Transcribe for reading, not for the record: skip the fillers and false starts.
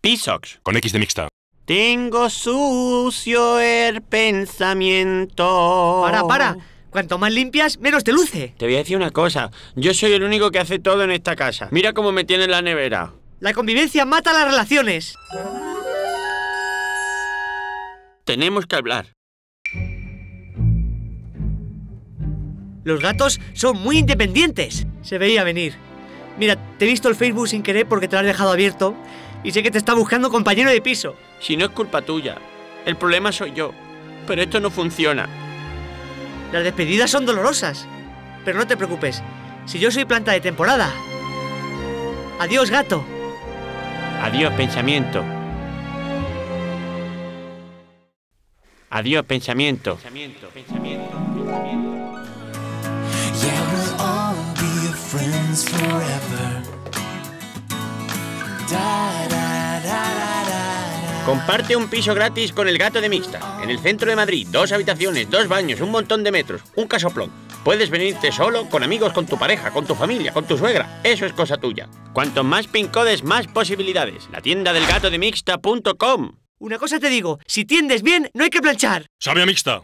Pisox. Con X de mixta. Tengo sucio el pensamiento. Para. Cuanto más limpias, menos te luce. Te voy a decir una cosa. Yo soy el único que hace todo en esta casa. Mira cómo me tiene en la nevera. La convivencia mata las relaciones. Tenemos que hablar. Los gatos son muy independientes. Se veía venir. Mira, te he visto el Facebook sin querer porque te lo has dejado abierto y sé que te está buscando compañero de piso. Si no es culpa tuya, el problema soy yo. Pero esto no funciona. Las despedidas son dolorosas. Pero no te preocupes, si yo soy planta de temporada. Adiós, gato. Adiós, pensamiento. Adiós, pensamiento. Friends forever. Comparte un piso gratis con el Gato de Mixta. En el centro de Madrid, 2 habitaciones, 2 baños, un montón de metros, un casoplón. Puedes venirte solo, con amigos, con tu pareja, con tu familia, con tu suegra. Eso es cosa tuya. Cuanto más pincodes, más posibilidades. La tienda del Gato de Mixta.com. Una cosa te digo, si tiendes bien, no hay que planchar. Sabe a mixta.